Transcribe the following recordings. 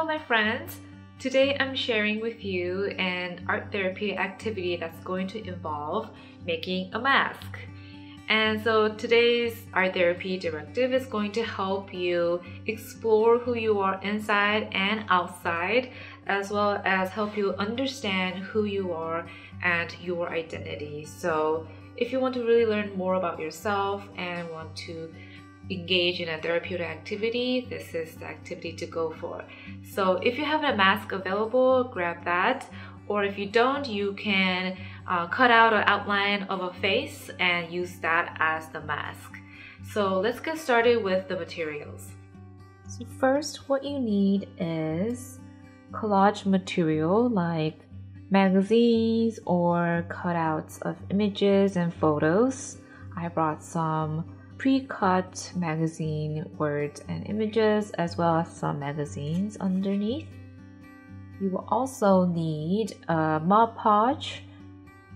Hello my friends! Today I'm sharing with you an art therapy activity that's going to involve making a mask. And so today's art therapy directive is going to help you explore who you are inside and outside, as well as help you understand who you are and your identity. So if you want to really learn more about yourself and want to engage in a therapeutic activity, this is the activity to go for. So if you have a mask available, grab that, or if you don't, you can cut out an outline of a face and use that as the mask. So let's get started with the materials. So first, what you need is collage material like magazines or cutouts of images and photos. I brought some pre-cut magazine words and images, as well as some magazines underneath. You will also need a Mod Podge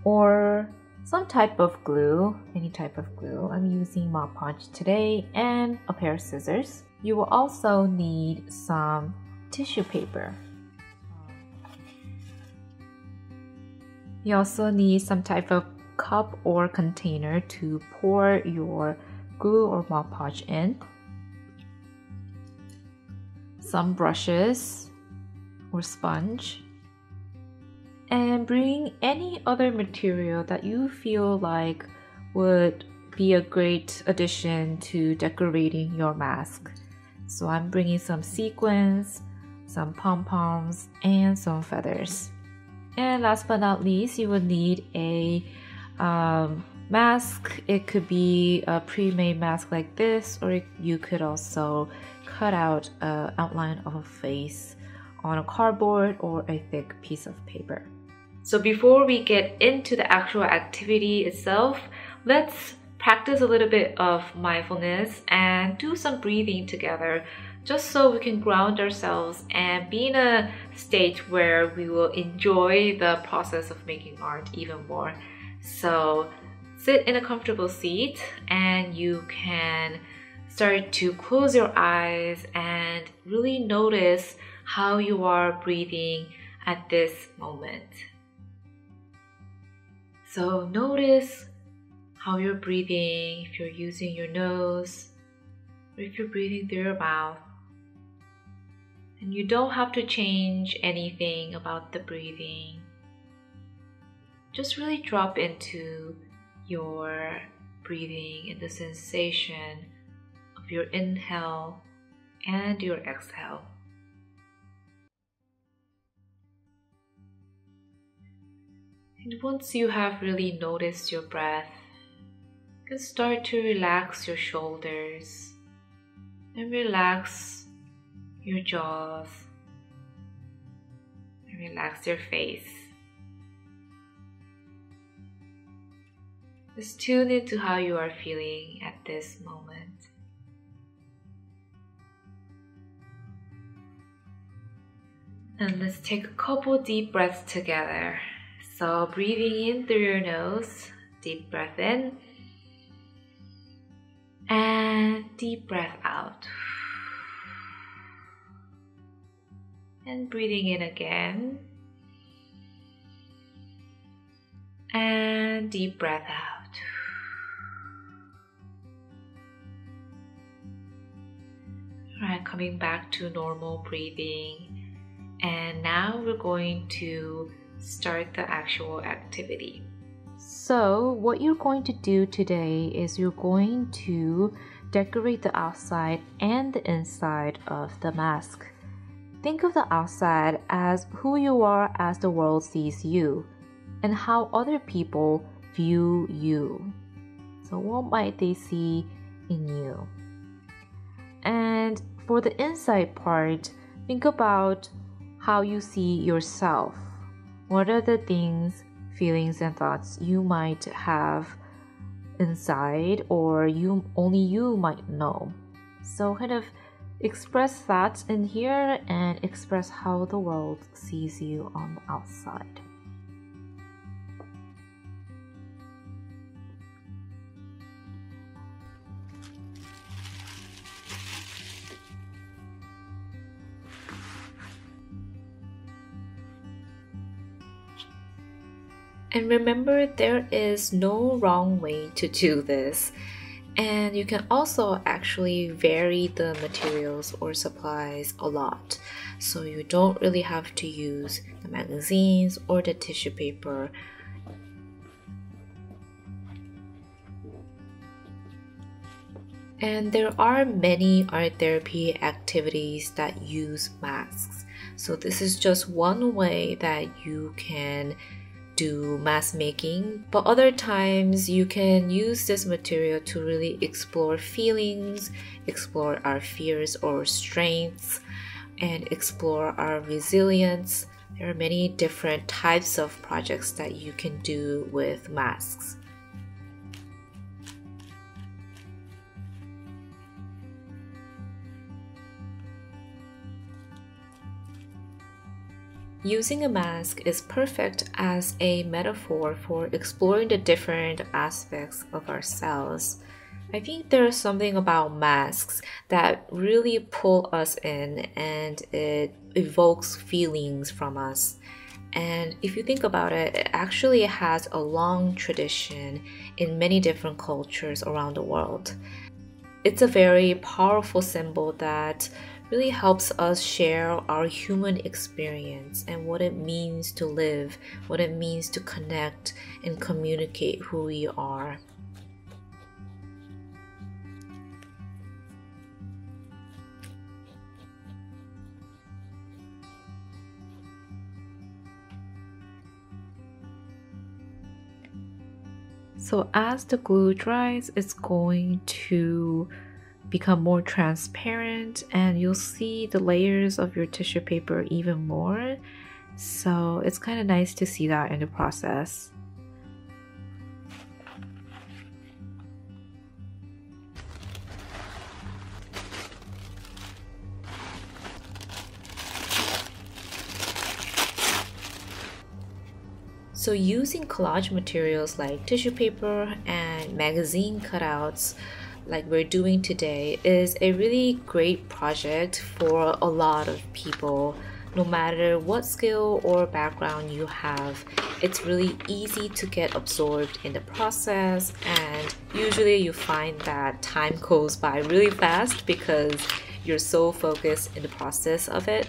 or some type of glue, any type of glue. I'm using Mod Podge today, and a pair of scissors. You will also need some tissue paper. You also need some type of cup or container to pour your glue or Mod Podge in, some brushes or sponge, and bring any other material that you feel like would be a great addition to decorating your mask. So I'm bringing some sequins, some pom-poms, and some feathers. And last but not least, you will need a mask. It could be a pre-made mask like this, or you could also cut out an outline of a face on a cardboard or a thick piece of paper. So before we get into the actual activity itself, let's practice a little bit of mindfulness and do some breathing together, just so we can ground ourselves and be in a state where we will enjoy the process of making art even more. So sit in a comfortable seat, and you can start to close your eyes and really notice how you are breathing at this moment. So notice how you're breathing, if you're using your nose, or if you're breathing through your mouth. And you don't have to change anything about the breathing. Just really drop into your breathing and the sensation of your inhale and your exhale. And once you have really noticed your breath, you can start to relax your shoulders and relax your jaws and relax your face. Just tune into how you are feeling at this moment. And let's take a couple deep breaths together. So breathing in through your nose, deep breath in, and deep breath out. And breathing in again, and deep breath out. Alright, coming back to normal breathing, and now we're going to start the actual activity. So what you're going to do today is you're going to decorate the outside and the inside of the mask. Think of the outside as who you are as the world sees you, and how other people view you. So what might they see in you? And for the inside part, think about how you see yourself. What are the things, feelings, and thoughts you might have inside, or only you might know? So kind of express that in here and express how the world sees you on the outside. And remember, there is no wrong way to do this. And you can also actually vary the materials or supplies a lot, so you don't really have to use the magazines or the tissue paper. And there are many art therapy activities that use masks. So this is just one way that you can do mask making, but other times you can use this material to really explore feelings, explore our fears or strengths, and explore our resilience. There are many different types of projects that you can do with masks. Using a mask is perfect as a metaphor for exploring the different aspects of ourselves. I think there's something about masks that really pull us in, and it evokes feelings from us. And if you think about it, it actually has a long tradition in many different cultures around the world. It's a very powerful symbol that really helps us share our human experience and what it means to live, what it means to connect and communicate who we are. So as the glue dries, it's going to become more transparent, and you'll see the layers of your tissue paper even more. So it's kind of nice to see that in the process. So using collage materials like tissue paper and magazine cutouts like we're doing today is a really great project for a lot of people. No matter what skill or background you have, it's really easy to get absorbed in the process, and usually you find that time goes by really fast because you're so focused in the process of it.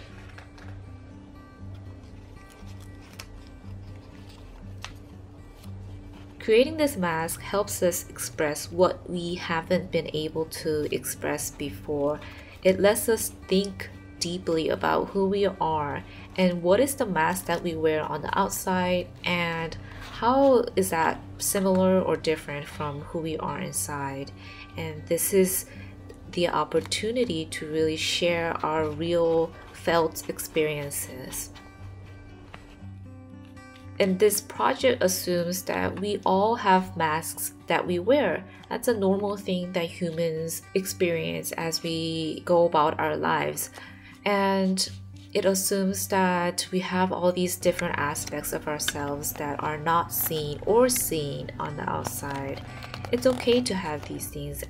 Creating this mask helps us express what we haven't been able to express before. It lets us think deeply about who we are and what is the mask that we wear on the outside, and how is that similar or different from who we are inside. And this is the opportunity to really share our real felt experiences. And this project assumes that we all have masks that we wear. That's a normal thing that humans experience as we go about our lives. And it assumes that we have all these different aspects of ourselves that are not seen or seen on the outside. It's okay to have these things.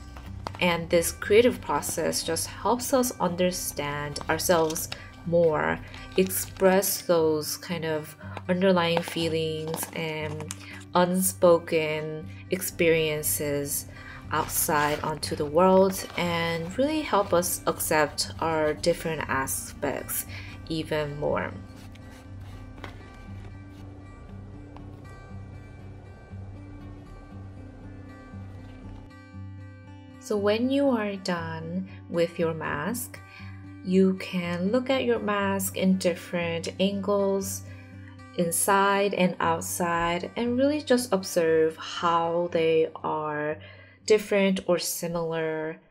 And this creative process just helps us understand ourselves more, express those kind of underlying feelings and unspoken experiences outside onto the world, and really help us accept our different aspects even more. So when you are done with your mask, you can look at your mask in different angles, inside and outside, and really just observe how they are different or similar.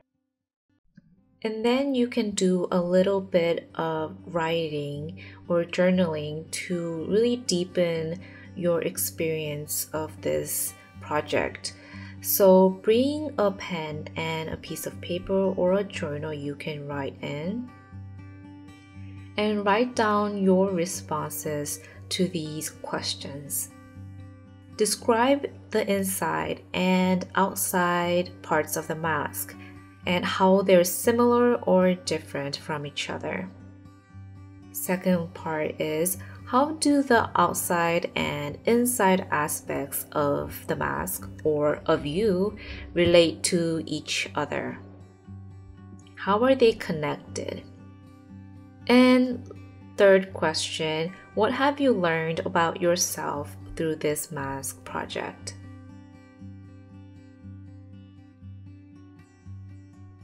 And then you can do a little bit of writing or journaling to really deepen your experience of this project. So bring a pen and a piece of paper or a journal you can write in, and write down your responses to these questions. Describe the inside and outside parts of the mask and how they're similar or different from each other. Second part is how do the outside and inside aspects of the mask or of you relate to each other? How are they connected? And third question, what have you learned about yourself through this mask project?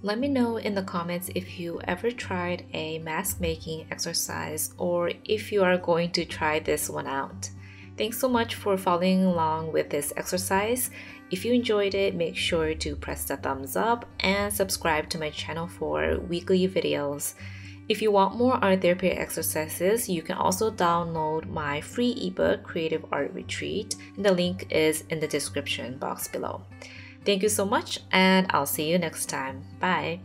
Let me know in the comments if you ever tried a mask making exercise or if you are going to try this one out. Thanks so much for following along with this exercise. If you enjoyed it, make sure to press the thumbs up and subscribe to my channel for weekly videos. If you want more art therapy exercises, you can also download my free ebook, Creative Art Retreat, and the link is in the description box below. Thank you so much, and I'll see you next time. Bye!